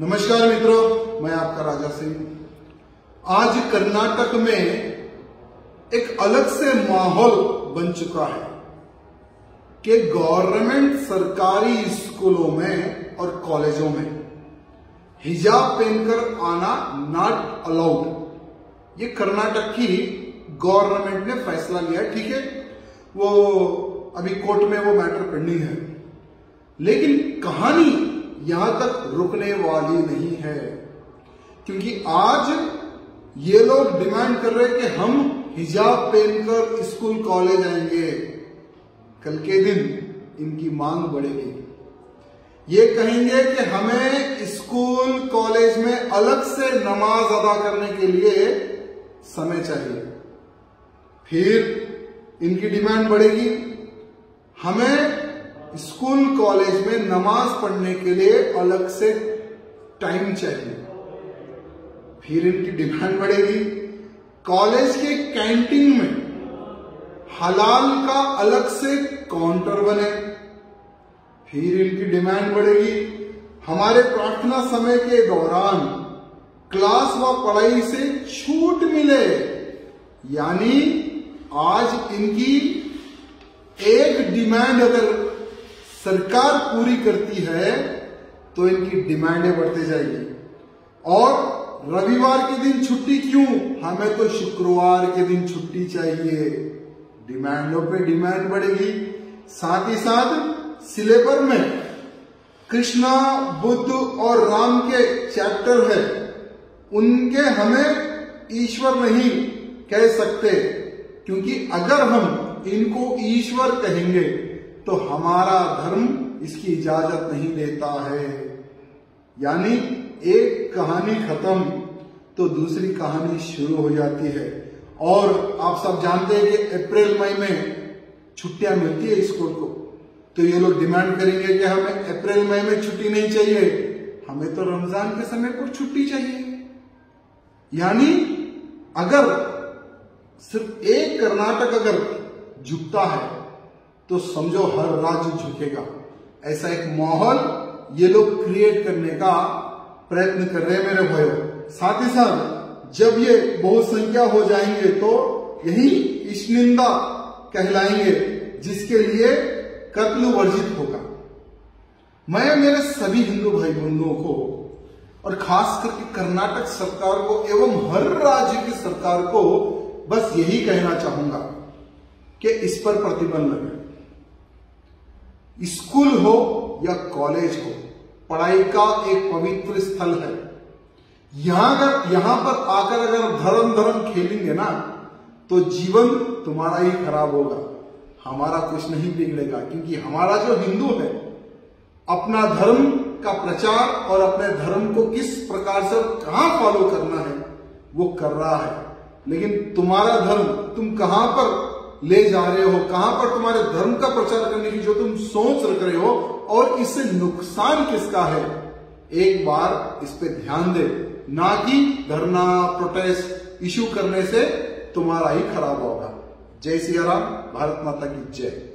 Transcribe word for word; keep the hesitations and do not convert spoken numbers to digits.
नमस्कार मित्रों, मैं आपका राजा सिंह। आज कर्नाटक में एक अलग से माहौल बन चुका है कि गवर्नमेंट सरकारी स्कूलों में और कॉलेजों में हिजाब पहनकर आना नॉट अलाउड। ये कर्नाटक की गवर्नमेंट ने फैसला लिया है, ठीक है। वो अभी कोर्ट में वो मैटर पेंडिंग है, लेकिन कहानी यहां तक रुकने वाली नहीं है, क्योंकि आज ये लोग डिमांड कर रहे हैं कि हम हिजाब पहनकर स्कूल कॉलेज आएंगे। कल के दिन इनकी मांग बढ़ेगी, ये कहेंगे कि हमें स्कूल कॉलेज में अलग से नमाज अदा करने के लिए समय चाहिए। फिर इनकी डिमांड बढ़ेगी, हमें स्कूल कॉलेज में नमाज पढ़ने के लिए अलग से टाइम चाहिए। फिर इनकी डिमांड बढ़ेगी, कॉलेज के कैंटीन में हलाल का अलग से काउंटर बने। फिर इनकी डिमांड बढ़ेगी, हमारे प्रार्थना समय के दौरान क्लास व पढ़ाई से छूट मिले। यानी आज इनकी एक डिमांड अगर सरकार पूरी करती है तो इनकी डिमांडें बढ़ती जाएगी। और रविवार के दिन छुट्टी क्यों, हमें तो शुक्रवार के दिन छुट्टी चाहिए। डिमांडों पे डिमांड बढ़ेगी। साथ ही साथ सिलेबस में कृष्णा, बुद्ध और राम के चैप्टर है, उनके हमें ईश्वर नहीं कह सकते, क्योंकि अगर हम इनको ईश्वर कहेंगे तो हमारा धर्म इसकी इजाजत नहीं देता है। यानी एक कहानी खत्म तो दूसरी कहानी शुरू हो जाती है। और आप सब जानते हैं कि अप्रैल मई में छुट्टियां मिलती है स्कूल को, तो ये लोग डिमांड करेंगे कि हमें अप्रैल मई में छुट्टी नहीं चाहिए, हमें तो रमजान के समय पर छुट्टी चाहिए। यानी अगर सिर्फ एक कर्नाटक अगर झुकता है तो समझो हर राज्य झुकेगा। ऐसा एक माहौल ये लोग क्रिएट करने का प्रयत्न कर रहे हैं मेरे भाइयों। साथ ही साथ जब ये बहुसंख्या हो जाएंगे तो यही इश्निंदा कहलाएंगे, जिसके लिए कत्ल वर्जित होगा। मैं मेरे सभी हिंदू भाई बंधुओं को और खास करके कर्नाटक सरकार को एवं हर राज्य की सरकार को बस यही कहना चाहूंगा कि इस पर प्रतिबंध लगे। स्कूल हो या कॉलेज हो, पढ़ाई का एक पवित्र स्थल है। यहां अगर यहां पर आकर अगर धर्म धर्म खेलेंगे ना तो जीवन तुम्हारा ही खराब होगा, हमारा कुछ नहीं बिगड़ेगा। क्योंकि हमारा जो हिंदू है अपना धर्म का प्रचार और अपने धर्म को किस प्रकार से कहां फॉलो करना है वो कर रहा है, लेकिन तुम्हारा धर्म तुम कहां पर ले जा रहे हो, कहां पर तुम्हारे धर्म का प्रचार करने की जो तुम सोच रख रहे हो, और इससे नुकसान किसका है, एक बार इस पे ध्यान दे, ना कि धरना प्रोटेस्ट इश्यू करने से तुम्हारा ही खराब होगा। जय सिया राम, भारत माता की जय।